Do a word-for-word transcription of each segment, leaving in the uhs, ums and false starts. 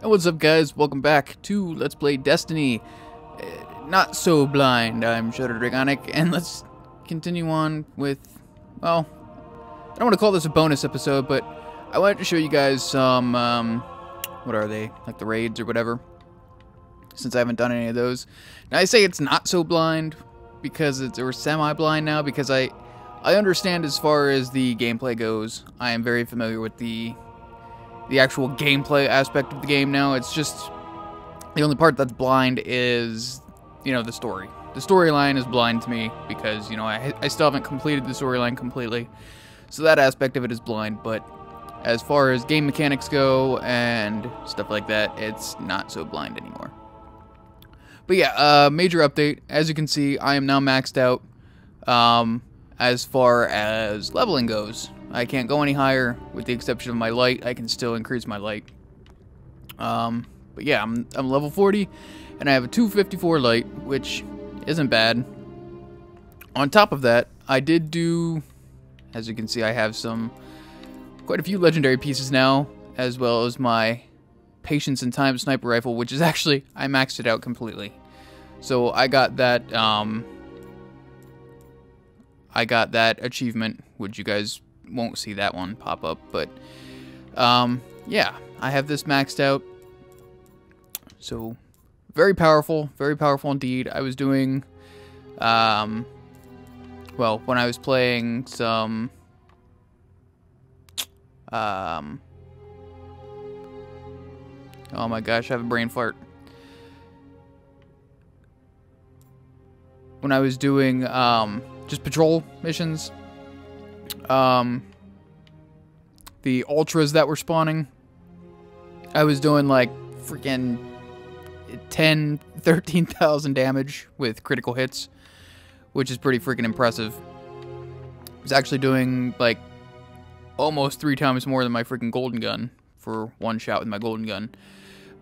And what's up, guys? Welcome back to Let's Play Destiny. Uh, not so blind. I'm ShadowDragonic, and let's continue on with, well, I don't want to call this a bonus episode, but I wanted to show you guys some, um, what are they? Like the raids or whatever, since I haven't done any of those. Now, I say it's not so blind because it's, or semi-blind now, because I, I understand as far as the gameplay goes. I am very familiar with the the actual gameplay aspect of the game now. It's just the only part that's blind is, you know, the story. The storyline is blind to me because, you know, I, I still haven't completed the storyline completely. So that aspect of it is blind, but as far as game mechanics go and stuff like that, it's not so blind anymore. But yeah, uh, major update. As you can see, I am now maxed out um, as far as leveling goes. I can't go any higher, with the exception of my light. I can still increase my light. Um, but yeah, I'm, I'm level forty, and I have a two fifty-four light, which isn't bad. On top of that, I did do, as you can see, I have some, quite a few legendary pieces now, as well as my Patience and Time sniper rifle, which is actually, I maxed it out completely. So I got that, um, I got that achievement, which you guys won't see that one pop up, but um, yeah, I have this maxed out, so very powerful, very powerful indeed. I was doing, um, well, when I was playing some, um, oh my gosh, I have a brain fart. When I was doing um, just patrol missions, Um, the ultras that were spawning, I was doing like freaking ten, thirteen thousand damage with critical hits, which is pretty freaking impressive. I was actually doing like almost three times more than my freaking Golden Gun for one shot with my Golden Gun.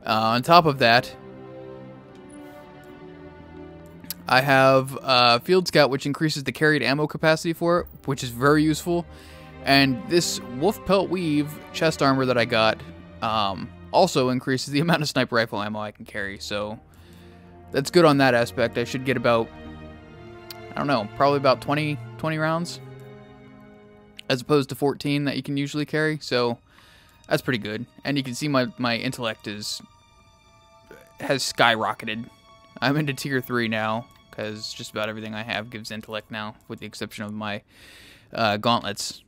Uh, on top of that, I have uh, Field Scout, which increases the carried ammo capacity for it, which is very useful. And this Wolf Pelt Weave chest armor that I got um, also increases the amount of sniper rifle ammo I can carry. So that's good on that aspect. I should get about, I don't know, probably about twenty, twenty rounds, as opposed to fourteen that you can usually carry. So that's pretty good. And you can see my, my intellect is has skyrocketed. I'm into tier three now, because just about everything I have gives intellect now, with the exception of my uh, gauntlets,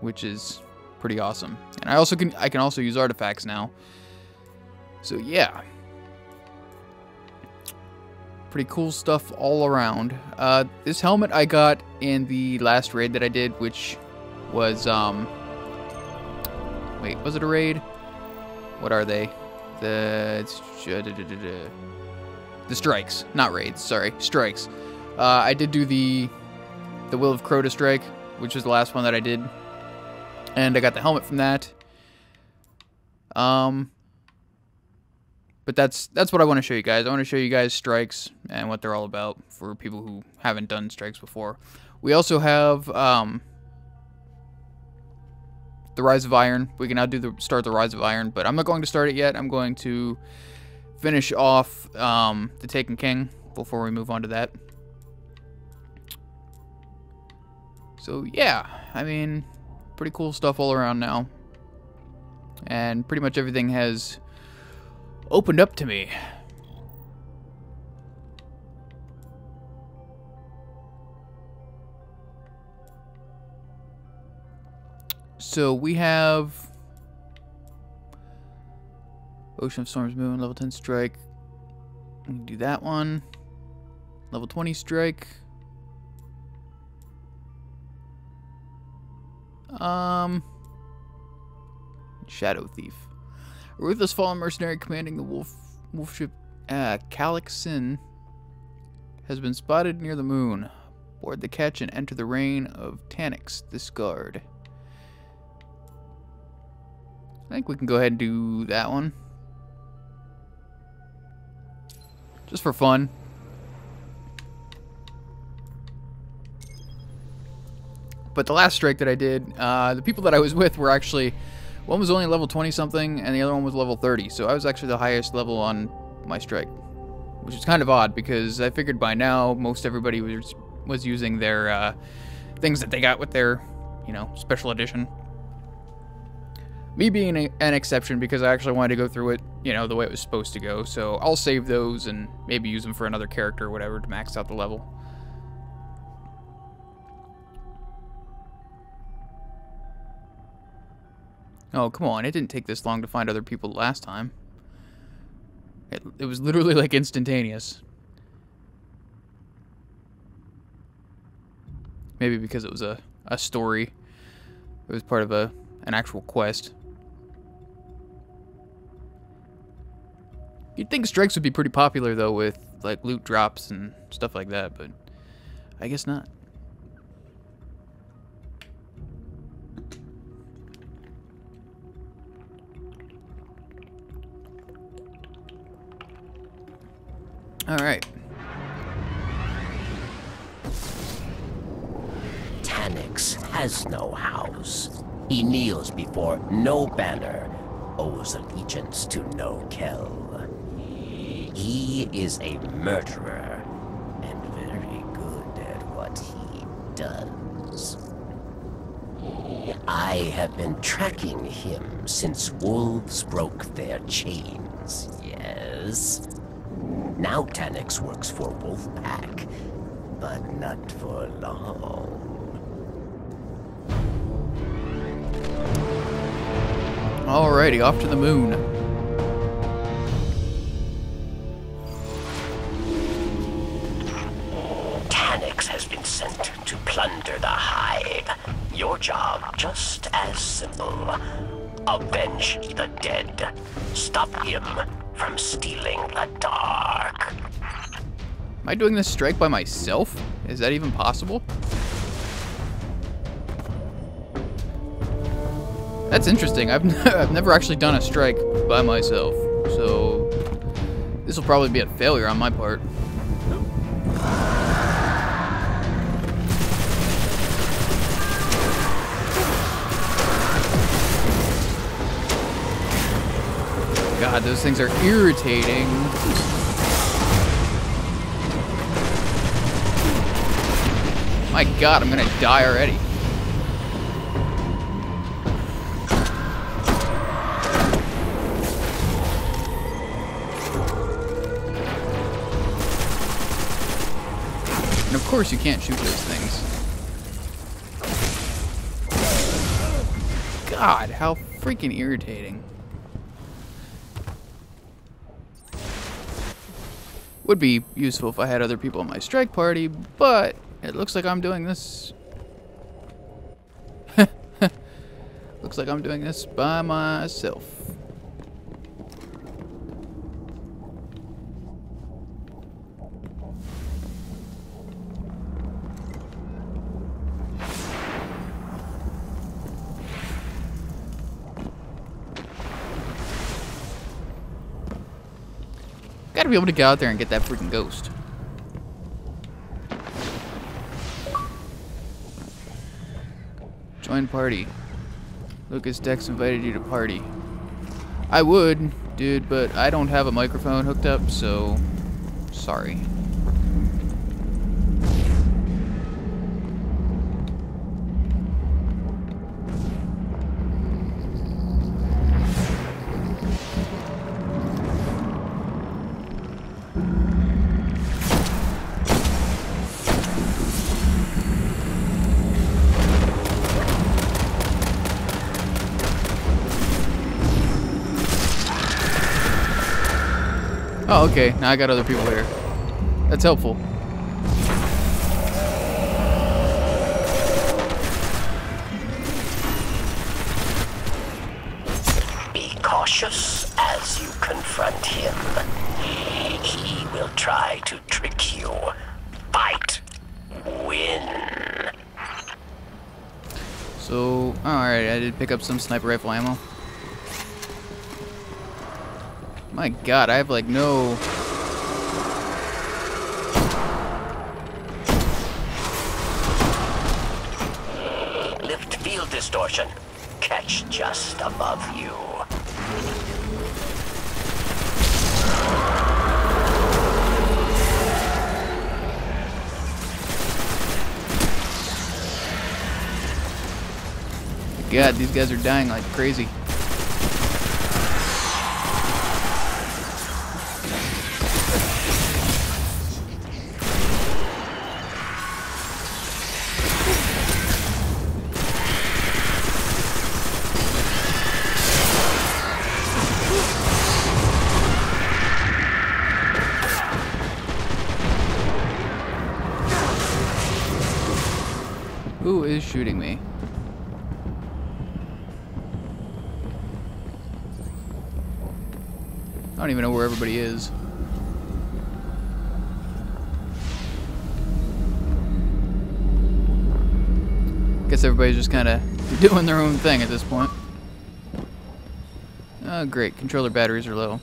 which is pretty awesome. And I also can I can also use artifacts now. So yeah, pretty cool stuff all around. Uh, this helmet I got in the last raid that I did, which was um, wait, was it a raid? What are they? The the strikes, not raids. Sorry, strikes. Uh, I did do the the Will of Crota strike, which was the last one that I did, and I got the helmet from that. Um, but that's that's what I want to show you guys. I want to show you guys strikes and what they're all about for people who haven't done strikes before. We also have um, the Rise of Iron. We can now do the start the Rise of Iron, but I'm not going to start it yet. I'm going to finish off um, the Taken King before we move on to that. So yeah, I mean, pretty cool stuff all around now, and pretty much everything has opened up to me. So we have Ocean of Storms movement, level ten strike. We can do that one. Level twenty strike. Um, Shadow Thief. A ruthless fallen mercenary commanding the wolf wolf ship uh, Calixin has been spotted near the moon. Board the catch and enter the reign of Taniks. Discard. I think we can go ahead and do that one, just for fun. But the last strike that I did, uh, the people that I was with were actually One was only level twenty something, and the other one was level thirty, so I was actually the highest level on my strike. Which is kind of odd, because I figured by now most everybody was was using their uh, things that they got with their, you know, special edition. Me being a, an exception, because I actually wanted to go through it, you know, the way it was supposed to go, so I'll save those and maybe use them for another character or whatever to max out the level. Oh, come on, it didn't take this long to find other people last time. It, it was literally, like, instantaneous. Maybe because it was a, a story. It was part of a an actual quest. You'd think strikes would be pretty popular, though, with, like, loot drops and stuff like that, but I guess not. All right. Taniks has no house. He kneels before no banner, owes allegiance to no kell. He is a murderer, and very good at what he does. I have been tracking him since wolves broke their chains, yes? Now Taniks works for Wolfpack, but not for long. Alrighty, off to the moon. Taniks has been sent to plunder the Hive. Your job, just as simple. Avenge the dead. Stop him from stealing the dark. Am I doing this strike by myself? Is that even possible? That's interesting. I've, n I've never actually done a strike by myself, so this will probably be a failure on my part. God, those things are irritating. My God, I'm gonna die already. And of course you can't shoot those things. God, how freaking irritating. Would be useful if I had other people in my strike party, but it looks like I'm doing this. Looks like I'm doing this by myself. Gotta be able to get out there and get that freaking ghost. Join party. Lucas Dex invited you to party. I would, dude, but I don't have a microphone hooked up, so sorry. Oh, okay, now I got other people here. That's helpful. Be cautious as you confront him. He will try to trick you. Fight. Win. So, alright, I did pick up some sniper rifle ammo. My God, I have like no... Lift field distortion. Catch perch just above you. God, these guys are dying like crazy. Who is shooting me? I don't even know where everybody is. Guess everybody's just kind of doing their own thing at this point. Oh great, controller batteries are low.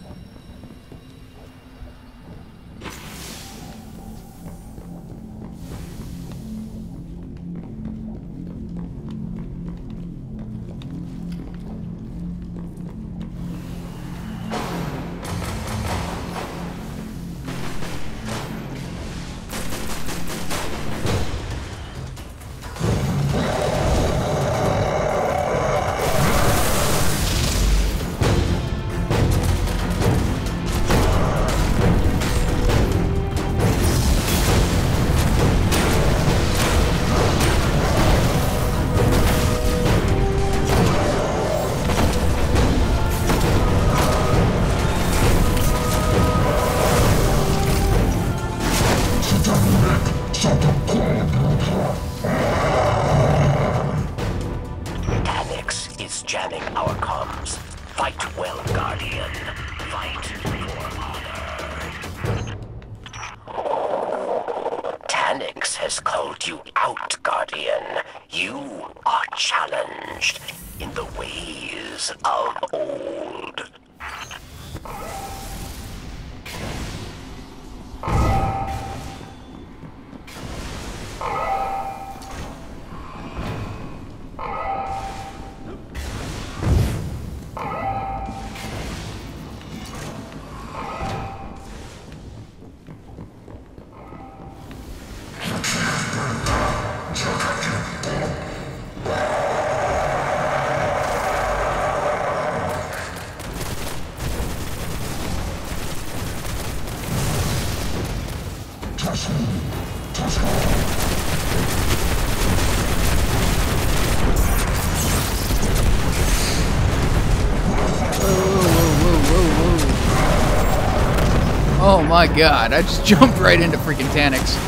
Oh my god, I just jumped right into freaking Taniks.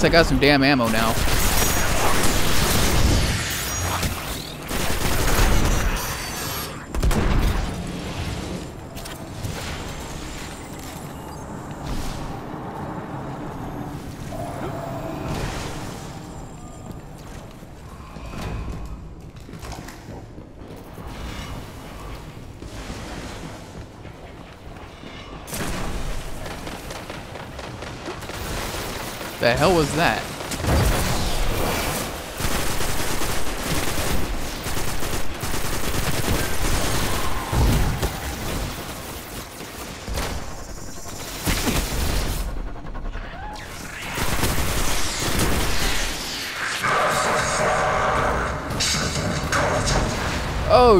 I got some damn ammo now. The hell was that?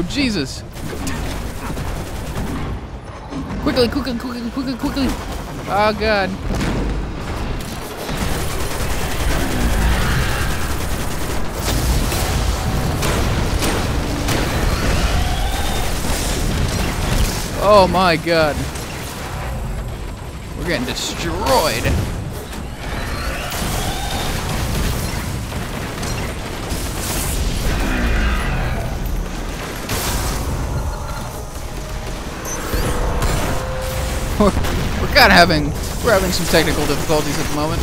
Oh, Jesus. Quickly, quickly, quickly, quickly, quickly. Oh, God. Oh, my God. We're getting destroyed. We're, we're kind of having we're having some technical difficulties at the moment.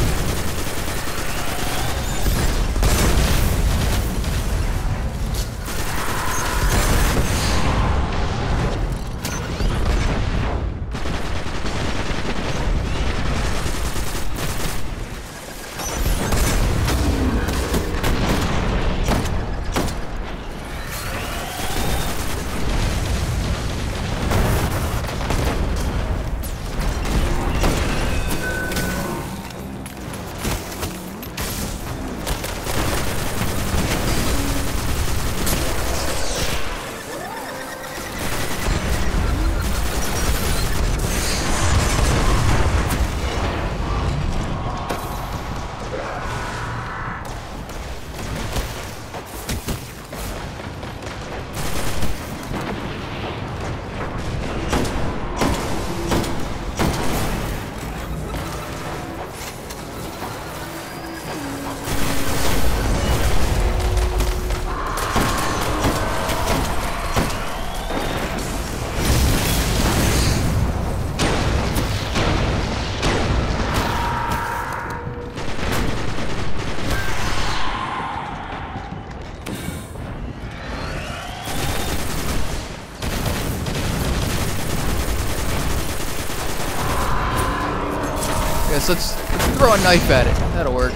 Let's throw a knife at it. That'll work.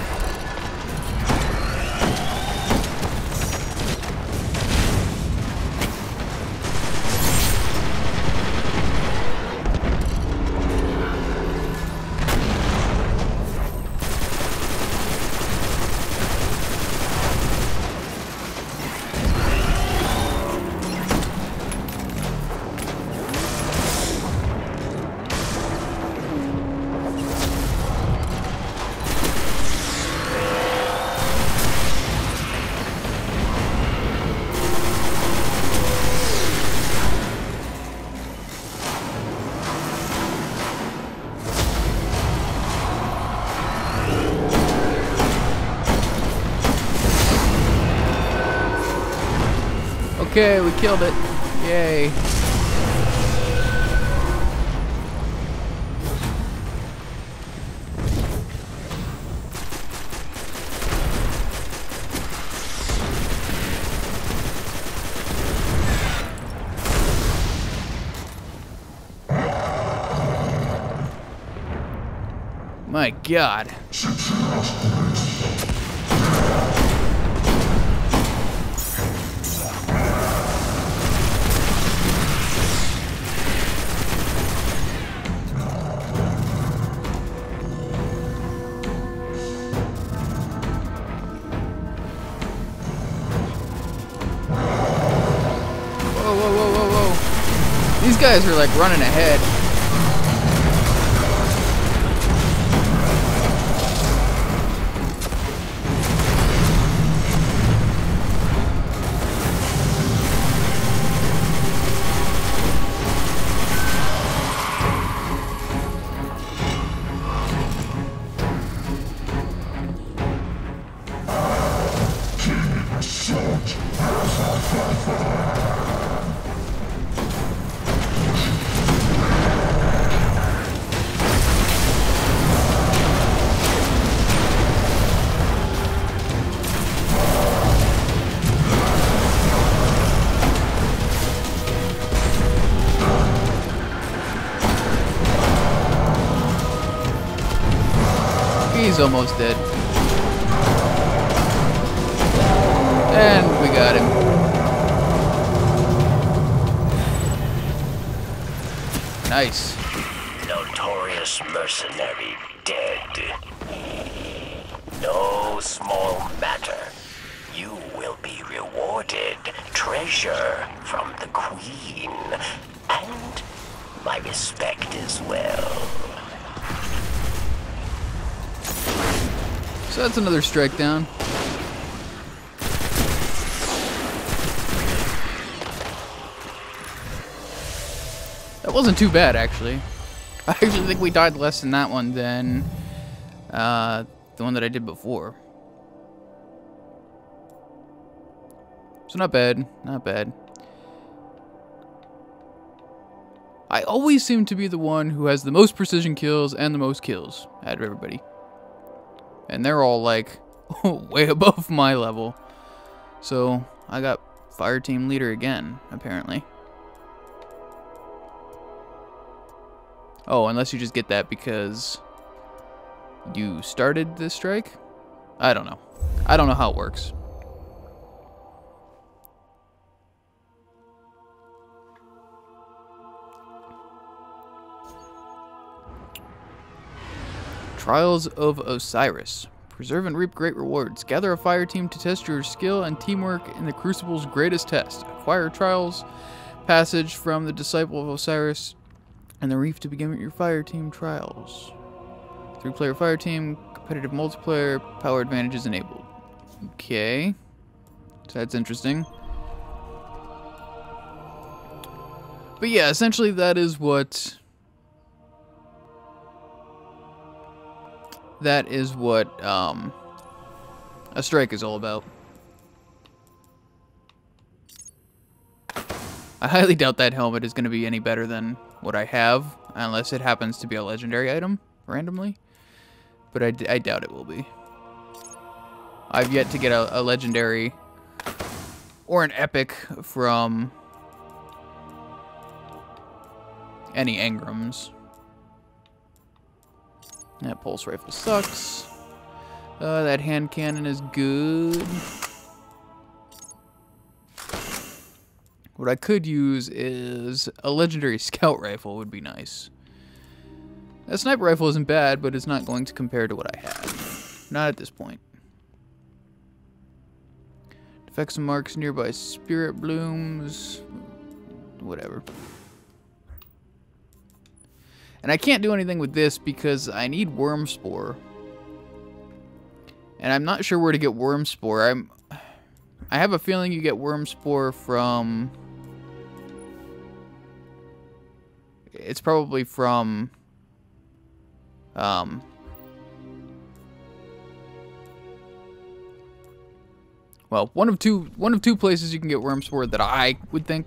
Okay, we killed it. Yay. My God. Guys are like running ahead. He's almost dead. And we got him. Nice. Notorious mercenary dead. No small matter. You will be be rewarded treasure from the Queen, and my respect as well. So that's another strike down. That wasn't too bad, actually. I actually think we died less in that one than uh, the one that I did before. So not bad, not bad. I always seem to be the one who has the most precision kills and the most kills out of everybody. And they're all like way above my level. So I got fire team leader again, apparently. Oh, unless you just get that because you started this strike? I don't know. I don't know how it works. Trials of Osiris. Preserve and reap great rewards. Gather a fire team to test your skill and teamwork in the Crucible's greatest test. Acquire Trials passage from the Disciple of Osiris and the Reef to begin with your fire team trials. Three-player fire team, competitive multiplayer, power advantages enabled. Okay, so that's interesting. But yeah, essentially that is what... That is what um, a strike is all about. I highly doubt that helmet is going to be any better than what I have, unless it happens to be a legendary item randomly. But I, d I doubt it will be. I've yet to get a, a legendary or an epic from any Engrams. That pulse rifle sucks. Uh, that hand cannon is good. What I could use is a legendary scout rifle would be nice. That sniper rifle isn't bad, but it's not going to compare to what I have. Not at this point. Defects and marks nearby spirit blooms. Whatever. And I can't do anything with this because I need worm spore. And I'm not sure where to get worm spore. I'm I have a feeling you get worm spore from it's probably from um well, one of two one of two places you can get worm spore that I would think.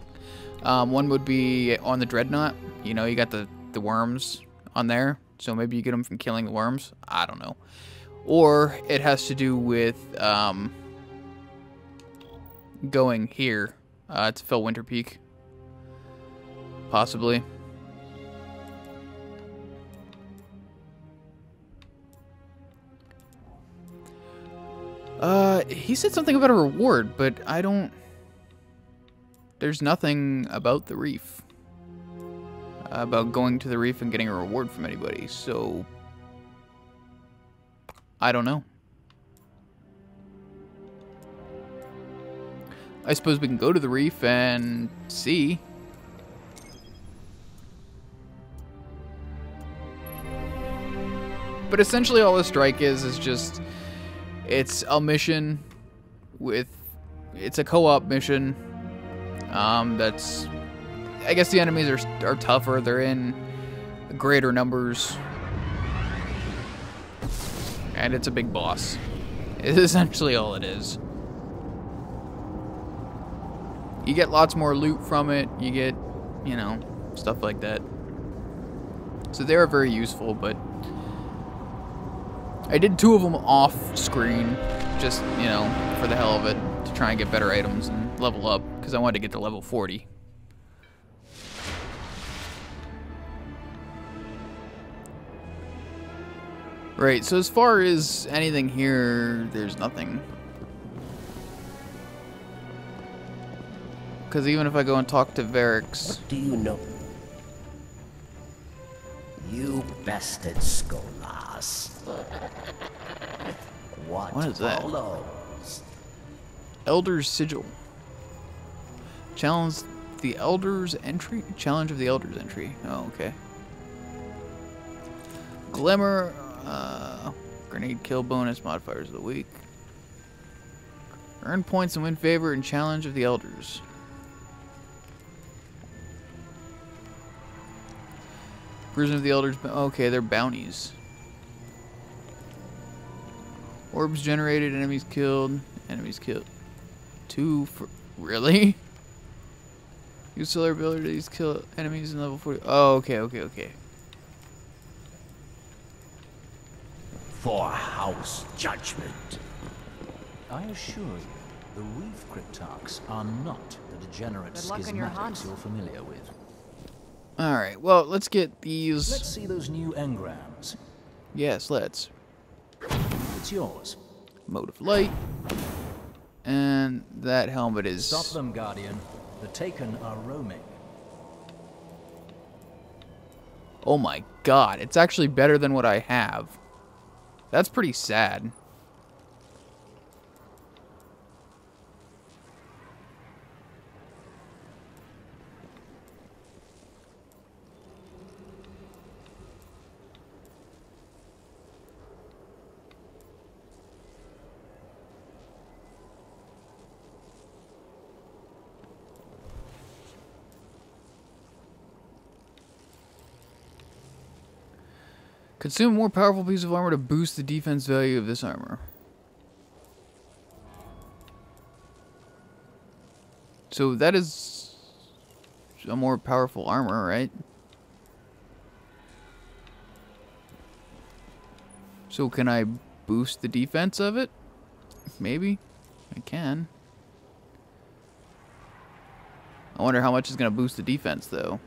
Um, one would be on the Dreadnought. You know, you got the the worms on there, so maybe you get them from killing the worms. I don't know. Or it has to do with um, going here uh, to fill Winter Peak, possibly. Uh, he said something about a reward, but I don't. There's nothing about the Reef. About going to the Reef and getting a reward from anybody, so I don't know. I suppose we can go to the Reef and see. But essentially all a strike is is just it's a mission with it's a co-op mission. Um that's I guess the enemies are, are tougher. They're in greater numbers. And it's a big boss. It's essentially all it is. You get lots more loot from it. You get, you know, stuff like that. So they are very useful, but... I did two of them off screen. Just, you know, for the hell of it. To try and get better items and level up. Because I wanted to get to level forty. Right, so as far as anything here, there's nothing. Because even if I go and talk to Variks... What do you know? You bastard Skolas. What, what is that? Follows Elder's Sigil. Challenge the Elder's Entry? Challenge of the Elder's Entry. Oh, okay. Glimmer. Uh, grenade kill bonus. Modifiers of the week. Earn points and win favor in Challenge of the Elders. Prison of the Elders. Okay, they're bounties. Orbs generated. Enemies killed. Enemies killed. Two for... Really? Use solar abilities to kill enemies in level forty. Oh, okay, okay, okay. For house judgment. I assure you, the Reef Cryptarchs are not the degenerate schismatics you're familiar with. Alright, well, let's get these... Let's see those new engrams. Yes, let's. It's yours. Mode of light. And that helmet is... Stop them, Guardian. The Taken are roaming. Oh my god, it's actually better than what I have. That's pretty sad. Consume a more powerful piece of armor to boost the defense value of this armor. So that is a more powerful armor, right? So can I boost the defense of it? Maybe. I can. I wonder how much is going to boost the defense, though.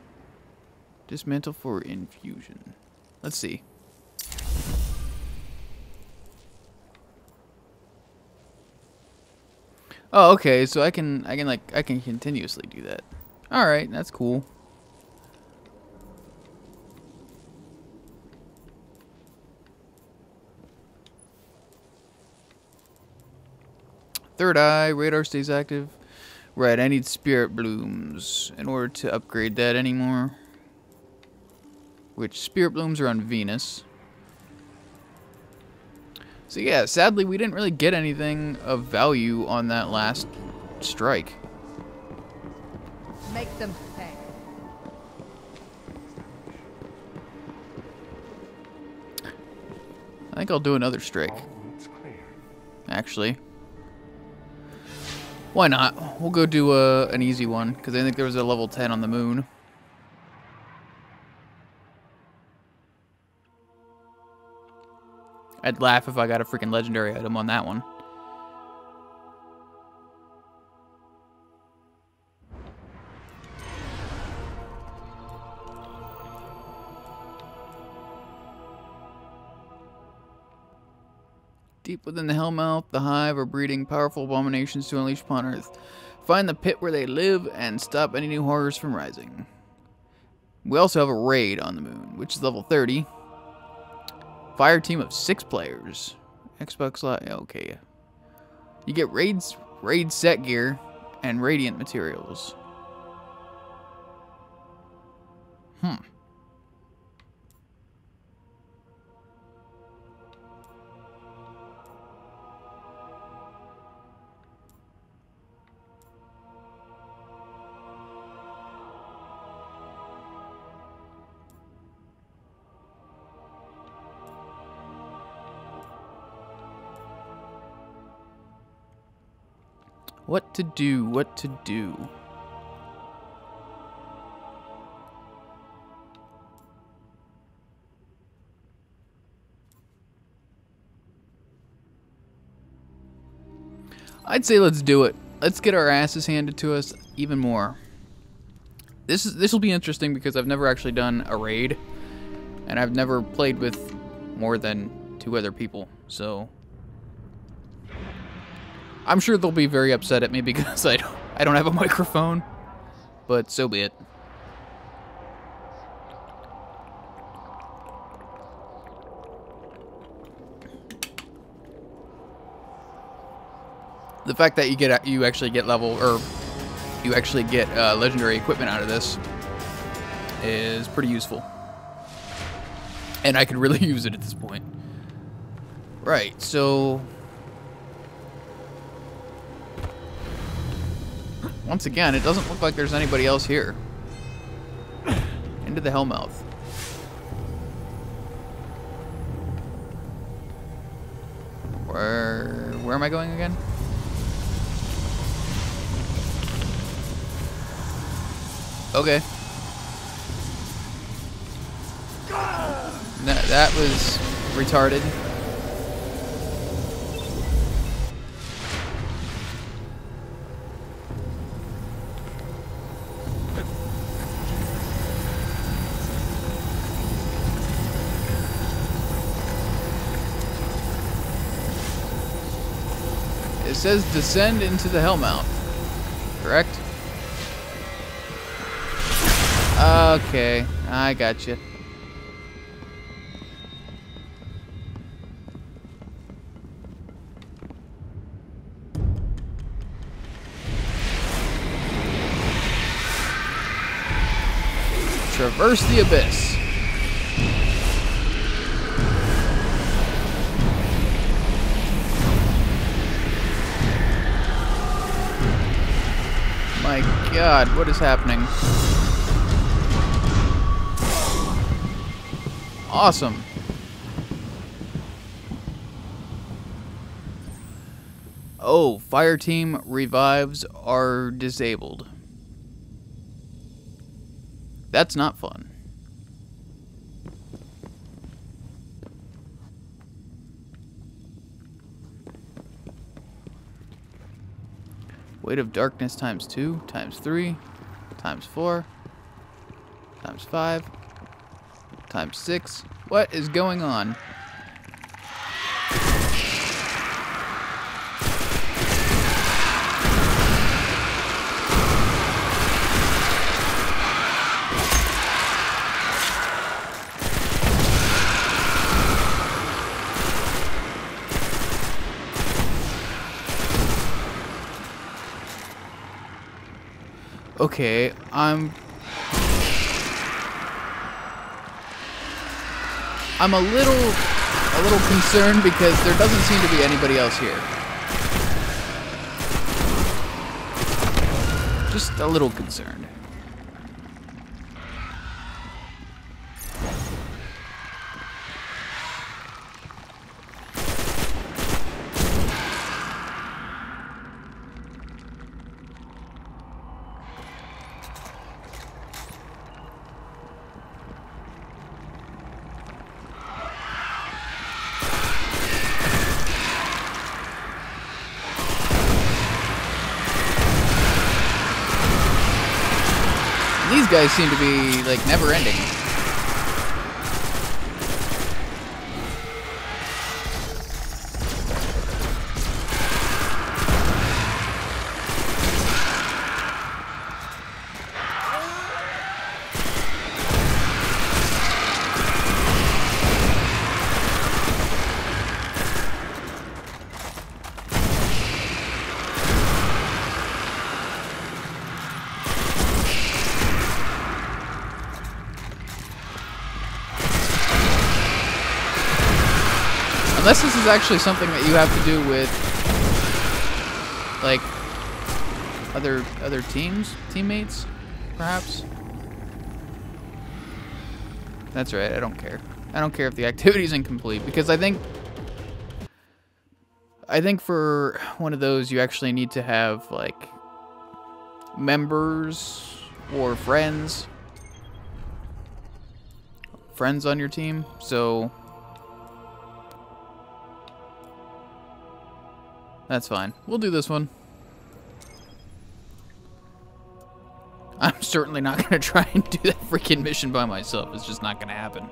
Dismantle for infusion. Let's see. Oh, okay, so I can, I can, like, I can continuously do that. Alright, that's cool. Third eye, radar stays active. Right, I need spirit blooms in order to upgrade that anymore. Which, spirit blooms are on Venus. So yeah, sadly we didn't really get anything of value on that last strike. Make them pay. I think I'll do another strike. Actually. Why not? We'll go do a, an easy one, because I think there was a level ten on the moon. I'd laugh if I got a freaking legendary item on that one. Deep within the Hellmouth, the Hive are breeding powerful abominations to unleash upon Earth. Find the pit where they live and stop any new horrors from rising. We also have a raid on the moon, which is level thirty. Fire team of six players. Xbox Live. Okay. You get raids, raid set gear, and radiant materials. Hmm. What to do, what to do. I'd say let's do it. Let's get our asses handed to us even more. This is this will be interesting because I've never actually done a raid. And I've never played with more than two other people, so... I'm sure they'll be very upset at me because I don't, I don't have a microphone, but so be it. the fact that you get you actually get level or you actually get uh, legendary equipment out of this is pretty useful, and I could really use it at this point. Right, so once again, it doesn't look like there's anybody else here. Into the Hellmouth. Where where am I going again? Okay. That, that was retarded. It says descend into the Hellmouth, correct? Okay, I got you. Traverse the abyss. My God, what is happening? Awesome. Oh, fire team revives are disabled. That's not fun. Weight of darkness times two, times three, times four, times five, times six. What is going on? Okay, I'm I'm a little a little concerned because there doesn't seem to be anybody else here. Just a little concerned. Guys seem to be like never ending. Unless this is actually something that you have to do with, like, other other teams, teammates, perhaps. That's right. I don't care. I don't care if the activity is incomplete because I think I think for one of those you actually need to have like members or friends friends on your team. So. That's fine. We'll do this one. I'm certainly not going to try and do that freaking mission by myself. It's just not going to happen.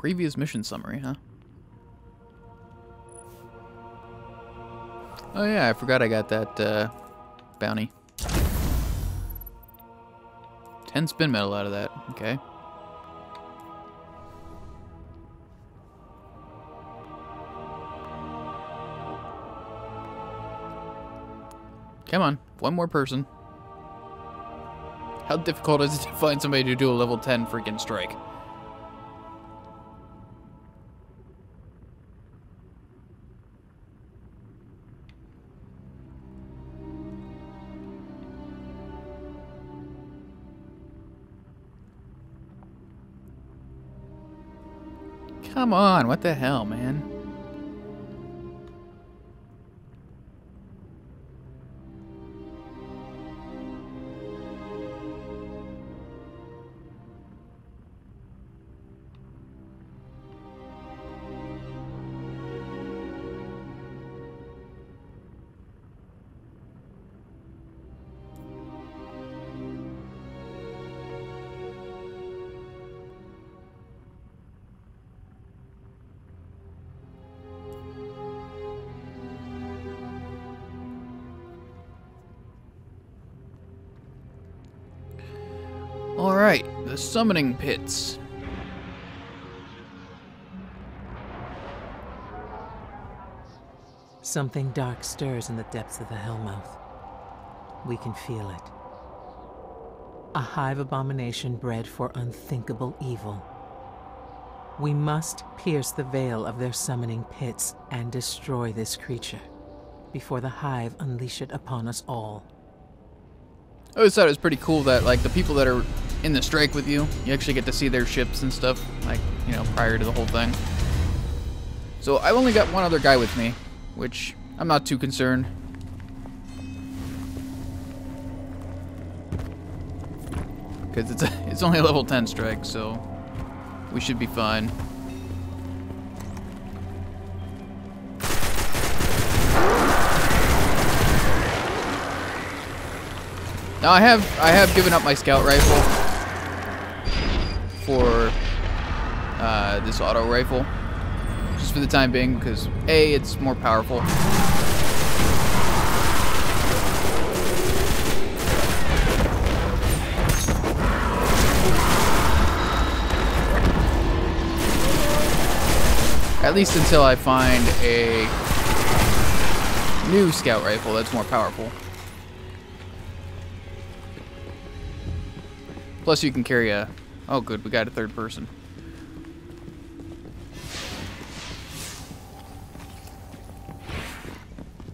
Previous mission summary, huh? Oh yeah, I forgot I got that uh, bounty. ten spin metal out of that, okay. Come on, one more person. How difficult is it to find somebody to do a level ten freaking strike? Come on, what the hell, man? Alright, the Summoning Pits. Something dark stirs in the depths of the Hellmouth. We can feel it. A hive abomination bred for unthinkable evil. We must pierce the veil of their summoning pits and destroy this creature before the hive unleash it upon us all. I always thought it was pretty cool that, like, the people that are in the strike with you, you actually get to see their ships and stuff, like, you know, prior to the whole thing. So I've only got one other guy with me, which I'm not too concerned. Because it's, it's only a level ten strike, so we should be fine. Now I have I have given up my scout rifle for uh, this auto rifle, just for the time being, because A, it's more powerful. At least until I find a new scout rifle that's more powerful. Plus you can carry a... Oh good, we got a third person.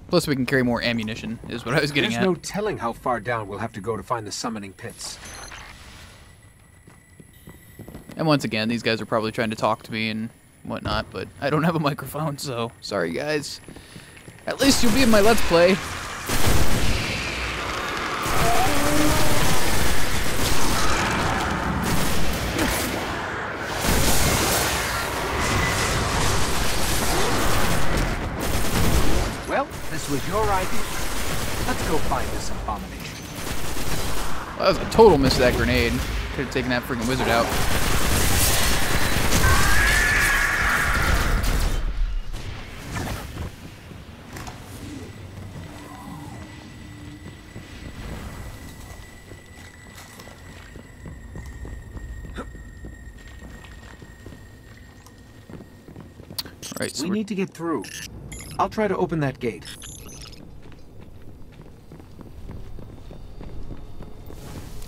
Plus we can carry more ammunition, is what I was getting at. There's no telling how far down we'll have to go to find the summoning pits. And once again, these guys are probably trying to talk to me and whatnot, but I don't have a microphone, so sorry guys. At least you'll be in my Let's Play. Was your idea. Let's go find this abomination. Well, that was a total miss, that grenade. Could have taken that freaking wizard out. All right, so we need to get through. I'll try to open that gate.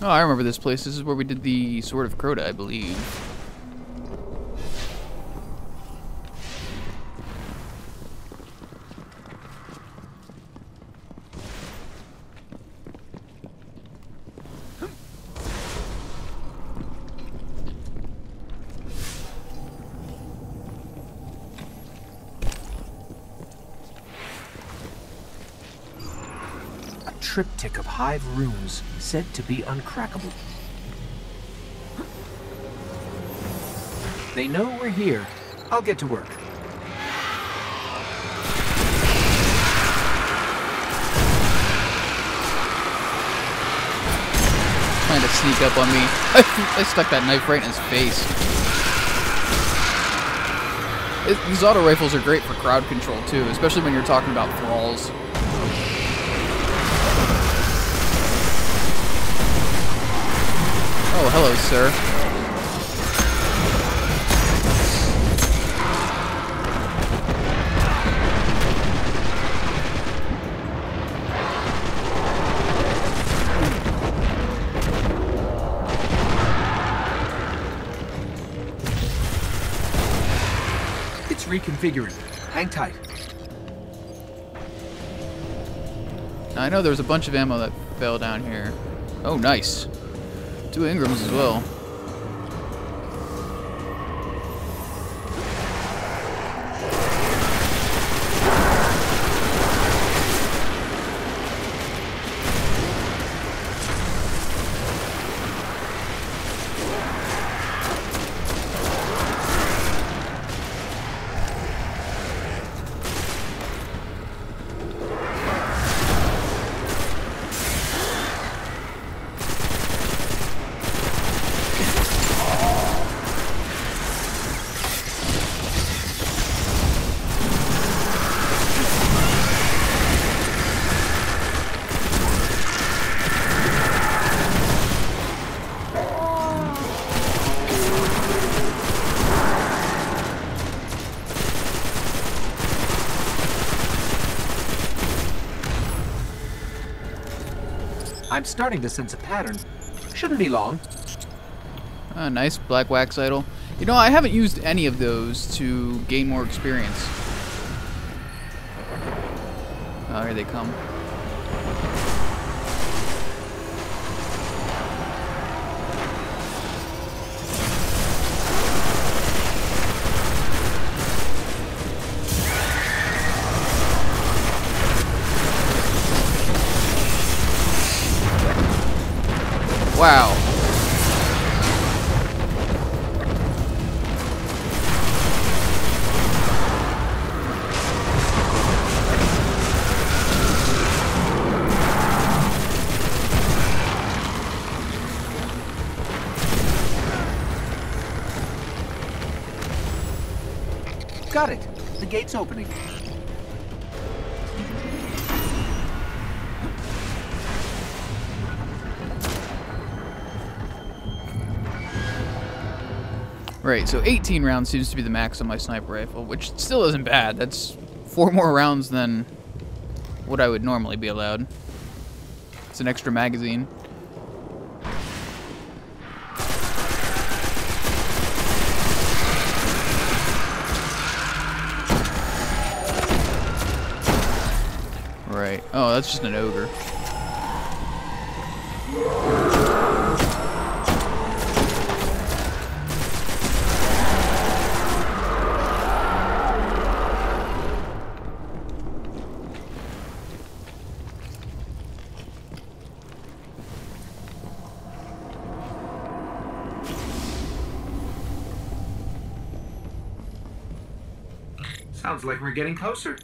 Oh, I remember this place. This is where we did the Sword of Crota, I believe. A triptych of hive rooms. Said to be uncrackable. They know we're here. I'll get to work. Trying to sneak up on me. I stuck that knife right in his face. It, these auto rifles are great for crowd control too, especially when you're talking about thralls. Hello, sir. It's reconfiguring. Hang tight. Now, I know there was a bunch of ammo that fell down here. Oh, nice. Two Ingrams as well. I'm starting to sense a pattern. Shouldn't be long. Ah, nice black wax idol. You know, I haven't used any of those to gain more experience. Oh, here they come. Wow. Got it. The gate's opening. Right, so eighteen rounds seems to be the max on my sniper rifle, which still isn't bad. That's four more rounds than what I would normally be allowed. It's an extra magazine. Right. Oh, that's just an ogre. Sounds like we're getting closer.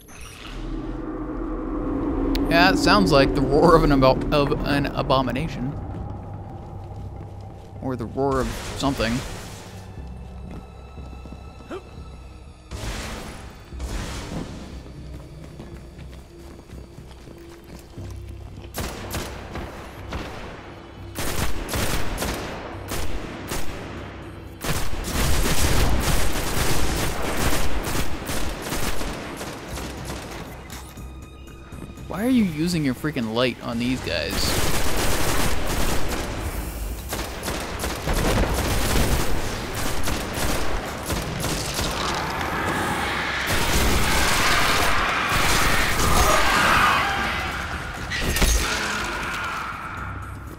Yeah, it sounds like the roar of an, ab of an abomination. Or the roar of something. Why are you using your freaking light on these guys?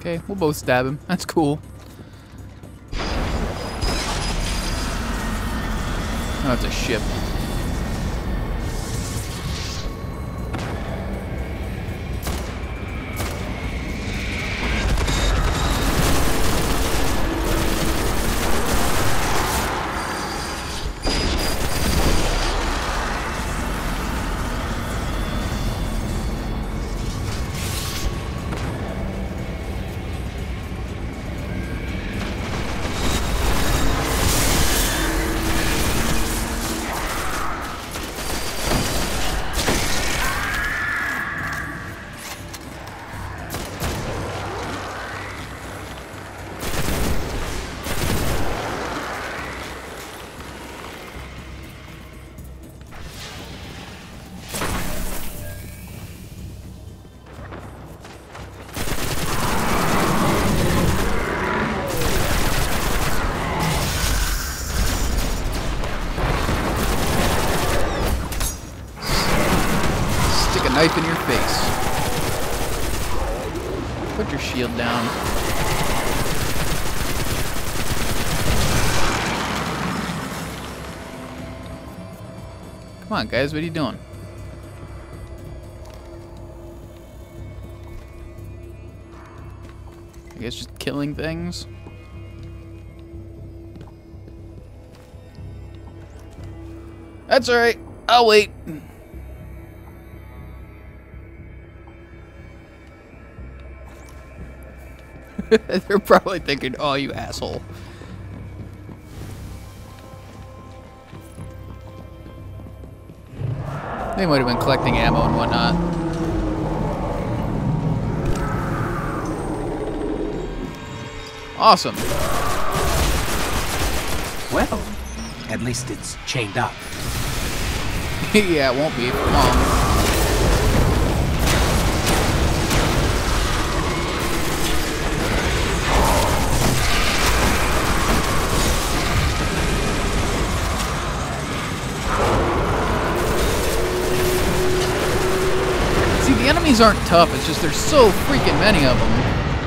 Okay, we'll both stab him. That's cool. Oh, it's a ship. pipe in your face. Put your shield down. Come on, guys, what are you doing? I guess just killing things. That's alright. I'll wait. They're probably thinking, oh, you asshole. They might have been collecting ammo and whatnot. Awesome. Well, at least it's chained up. Yeah, it won't be for long. See, the enemies aren't tough, it's just there's so freaking many of them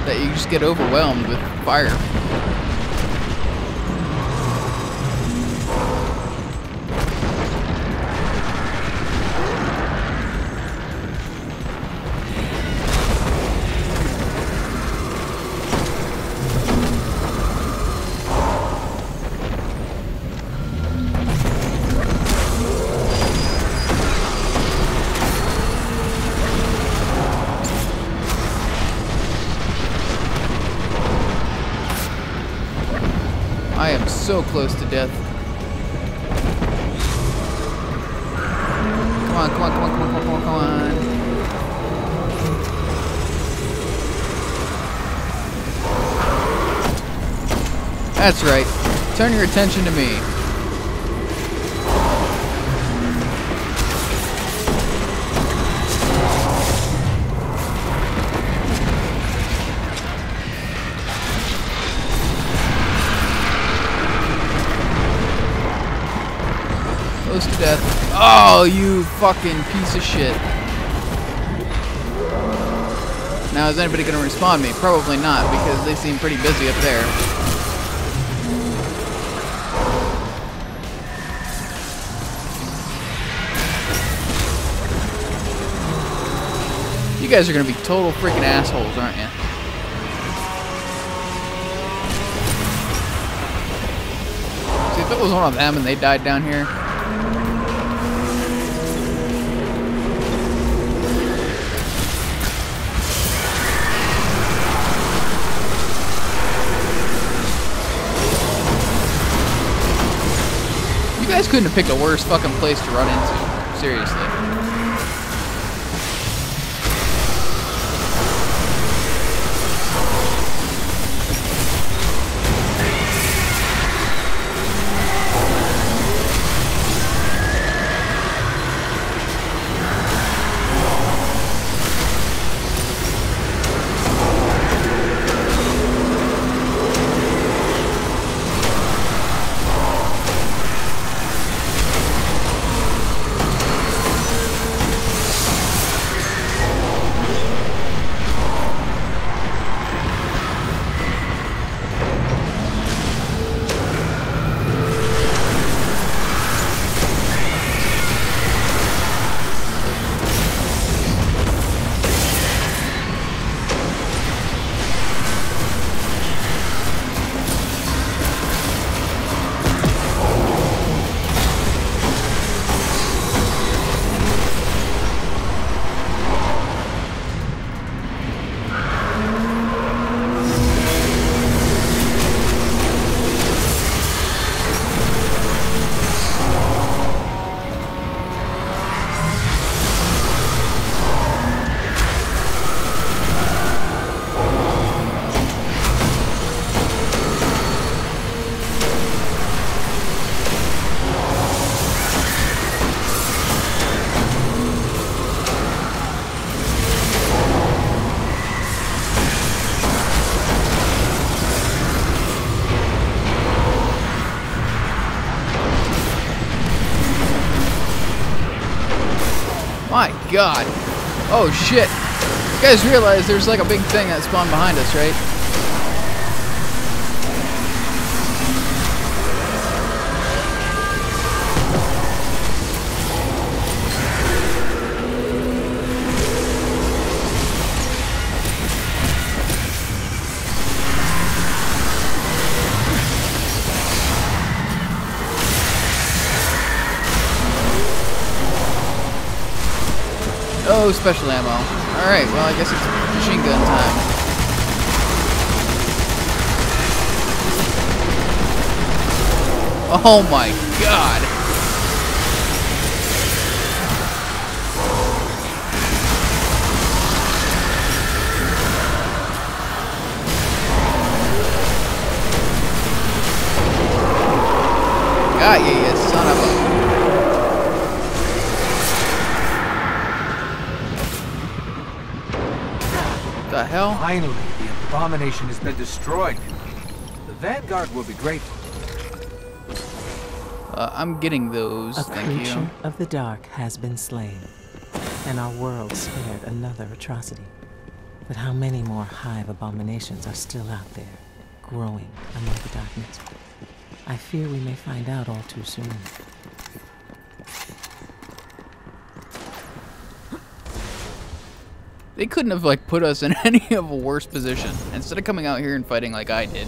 that you just get overwhelmed with fire. So close to death. Come on, come on, come on, come on, come on, come on. That's right. Turn your attention to me. Close to death. Oh, you fucking piece of shit. Now, is anybody gonna respawn me? Probably not, because they seem pretty busy up there. You guys are gonna be total freaking assholes, aren't you? See, if it was one of them and they died down here. You guys couldn't have picked a worse fucking place to run into. Seriously. God. Oh shit! You guys realize there's like a big thing that spawned behind us, right? Oh, special ammo. Alright, well, I guess it's machine gun time. Oh my god! God, yeah, yeah, son of a... The hell? Finally, the abomination has been destroyed. The Vanguard will be grateful. Uh, I'm getting those. A thank creature you. of the dark has been slain, and our world spared another atrocity. But how many more Hive abominations are still out there, growing among the darkness? I fear we may find out all too soon. They couldn't have like put us in any of a worse position. Instead of coming out here and fighting like I did,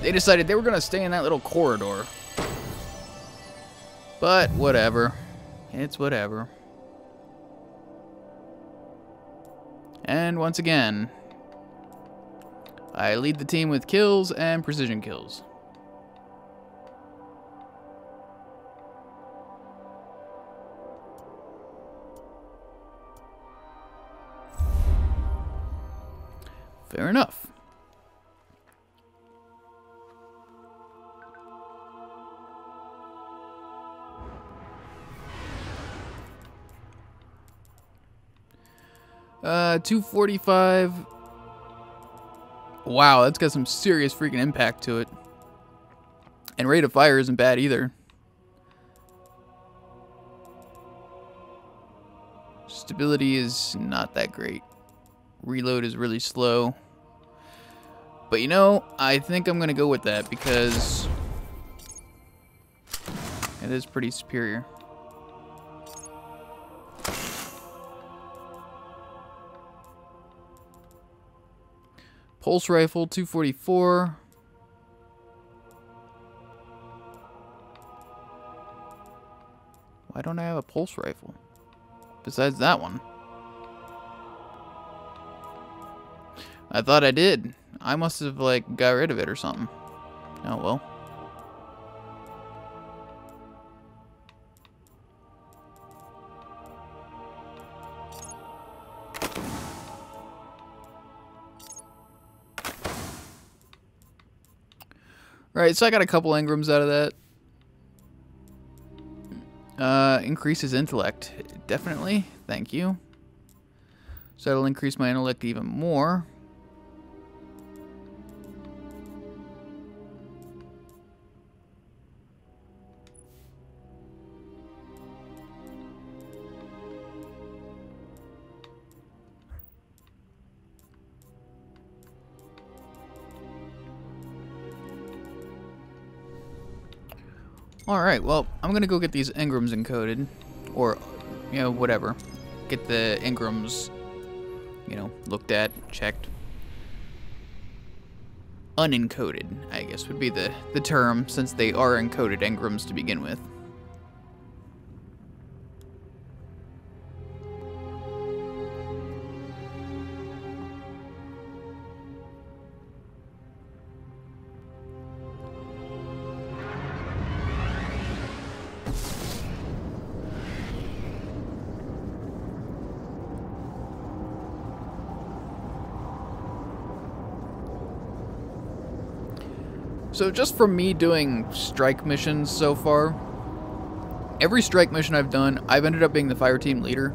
they decided they were gonna stay in that little corridor. But whatever. It's whatever. And once again, I lead the team with kills and precision kills. Fair enough. Uh, two forty-five. Wow, that's got some serious freaking impact to it. And rate of fire isn't bad either. Stability is not that great. Reload is really slow. But you know, I think I'm gonna go with that because it is pretty superior. Pulse rifle, two forty-four. Why don't I have a pulse rifle? Besides that one. I thought I did. I must have, like, got rid of it or something. Oh, well. Alright, so I got a couple Ingrams out of that. Uh, increases intellect. Definitely. Thank you. So that'll increase my intellect even more. Alright, well, I'm gonna go get these Ingrams encoded. Or, you know, whatever. Get the Ingrams, you know, looked at, checked. Unencoded, I guess, would be the, the term, since they are encoded Ingrams to begin with. So just from me doing strike missions so far, every strike mission I've done, I've ended up being the fire team leader.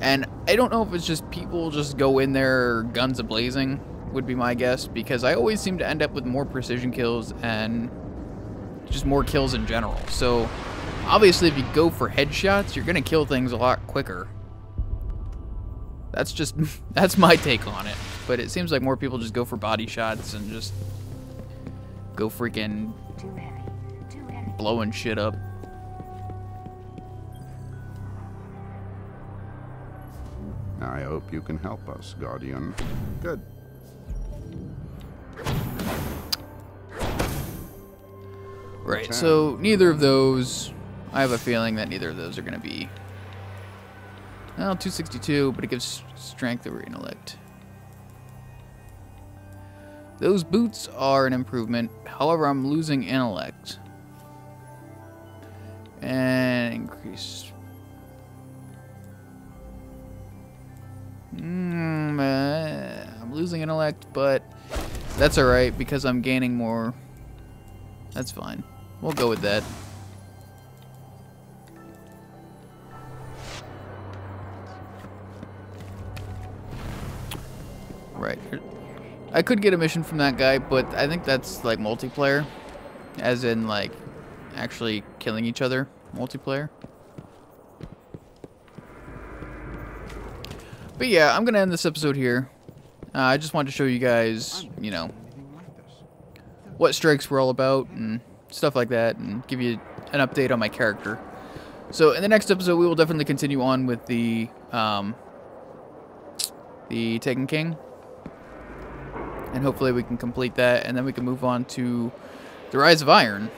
And I don't know if it's just people just go in there guns a-blazing, would be my guess, because I always seem to end up with more precision kills and just more kills in general. So obviously if you go for headshots, you're going to kill things a lot quicker. That's just, that's my take on it. But it seems like more people just go for body shots and just go freaking too heavy. Too heavy. blowing shit up. I hope you can help us, Guardian. Good. Right, Ten. so neither of those, I have a feeling that neither of those are going to be, well, two sixty-two, but it gives strength over intellect. Those boots are an improvement, however, I'm losing intellect. And increase. Mm, uh, I'm losing intellect, but that's alright because I'm gaining more. That's fine. We'll go with that. Right. I could get a mission from that guy, but I think that's like multiplayer. As in like actually killing each other. Multiplayer. But yeah, I'm going to end this episode here. Uh, I just wanted to show you guys, you know, what strikes were all about and stuff like that, and give you an update on my character. So in the next episode, we will definitely continue on with the, um, the Taken King. And hopefully we can complete that, and then we can move on to the Rise of Iron.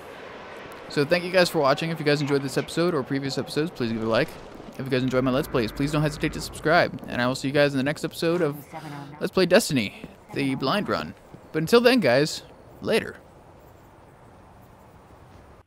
So thank you guys for watching. If you guys enjoyed this episode or previous episodes, please give it a like. If you guys enjoyed my Let's Plays, please don't hesitate to subscribe. And I will see you guys in the next episode of Let's Play Destiny, the Blind Run. But until then, guys, later.